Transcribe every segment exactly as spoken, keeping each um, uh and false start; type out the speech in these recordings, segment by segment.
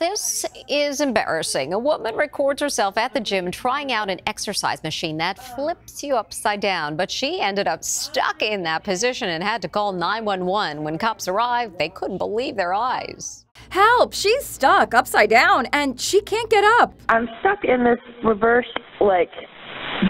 This is embarrassing. A woman records herself at the gym trying out an exercise machine that flips you upside down, but she ended up stuck in that position and had to call nine one one. When cops arrived, they couldn't believe their eyes. Help! She's stuck upside down and she can't get up. I'm stuck in this reverse, like,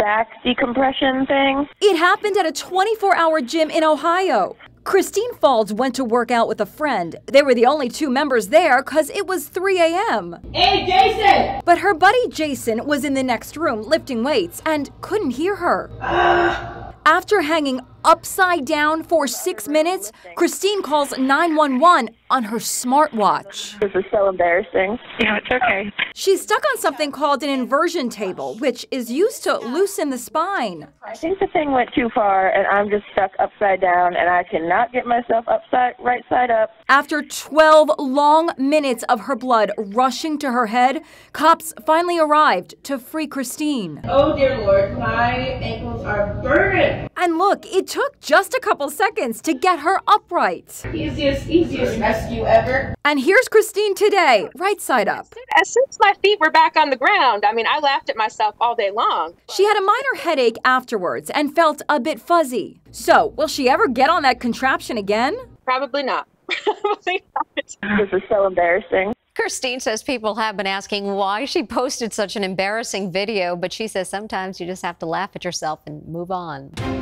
back decompression thing. It happened at a twenty-four hour gym in Ohio. Christine Faulders went to work out with a friend. They were the only two members there because it was three A M Hey, Jason! But her buddy Jason was in the next room lifting weights and couldn't hear her. Uh. After hanging upside down for six minutes, Christine calls nine one one on her smartwatch. This is so embarrassing. No, it's okay. She's stuck on something called an inversion table, which is used to loosen the spine. I think the thing went too far, and I'm just stuck upside down, and I cannot get myself upside, right side up. After twelve long minutes of her blood rushing to her head, cops finally arrived to free Christine. Oh, dear Lord, my ankles are burning. And look, it took just a couple seconds to get her upright. Easiest, easiest rescue ever. And here's Christine today, right side up. As soon as my feet were back on the ground, I mean, I laughed at myself all day long. She had a minor headache afterwards and felt a bit fuzzy. So, will she ever get on that contraption again? Probably not. Probably not. This is so embarrassing. Christine says people have been asking why she posted such an embarrassing video, but she says sometimes you just have to laugh at yourself and move on.